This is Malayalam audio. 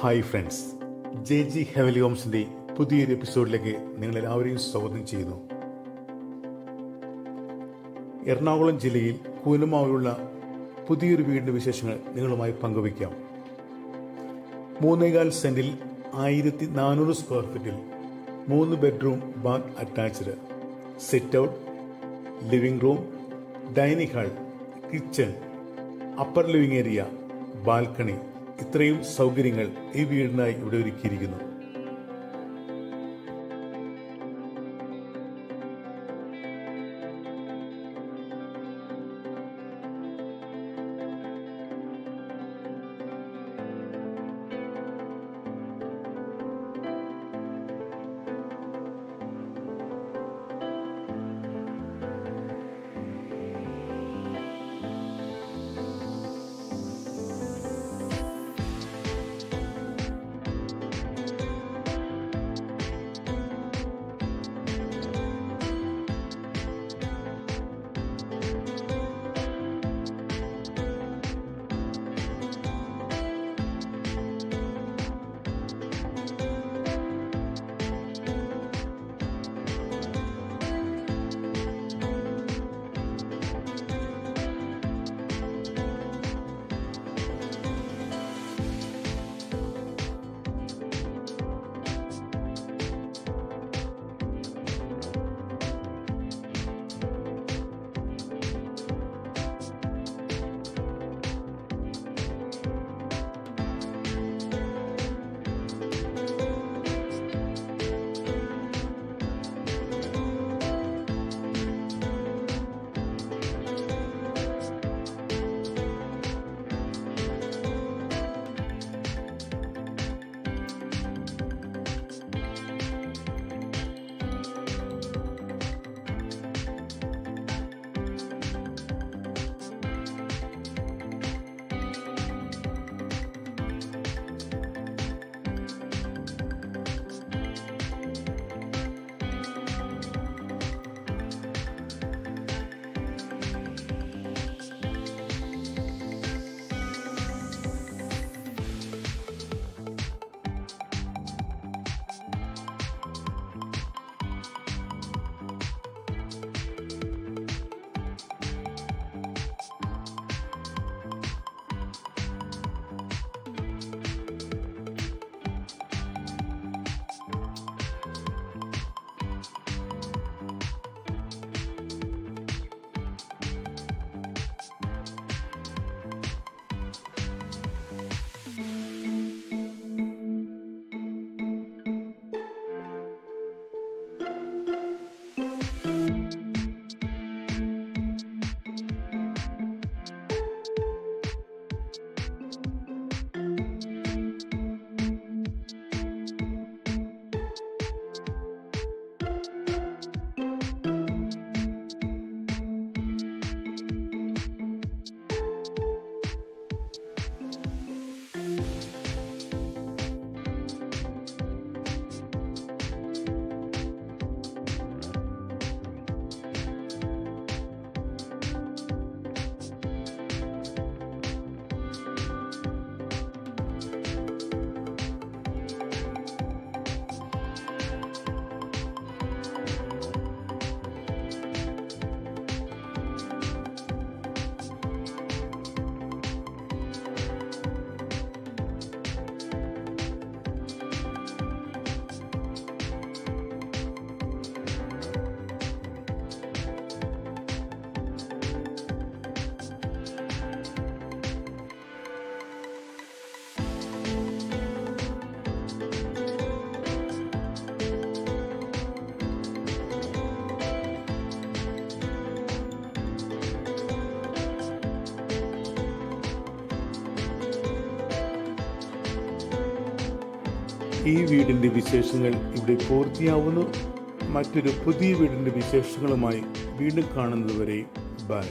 Hi friends, J G Haveli ഹോംസിൻ്റെ പുതിയൊരു എപ്പിസോഡിലേക്ക് നിങ്ങളെല്ലാവരെയും സ്വാഗതം ചെയ്യുന്നു. എറണാകുളം ജില്ലയിൽ കൂനമാവിലുള്ള പുതിയൊരു വീടിൻ്റെ വിശേഷങ്ങൾ നിങ്ങളുമായി പങ്കുവയ്ക്കാം. 3.25 സെന്റിൽ 1400 സ്ക്വയർ ഫീറ്റിൽ 3 bedroom, bath attached, sit out, living room, dining hall, kitchen, upper living area, balcony, ഇത്രയും സൗകര്യങ്ങൾ ഈ വീടിനായി ഇവിടെ ഒരുക്കിയിരിക്കുന്നു. ഈ വീടിൻ്റെ വിശേഷങ്ങൾ ഇവിടെ പൂർത്തിയാവുന്നു. മറ്റൊരു പുതിയ വീടിൻ്റെ വിശേഷങ്ങളുമായി വീണ്ടും കാണുന്നതുവരെ ബൈ.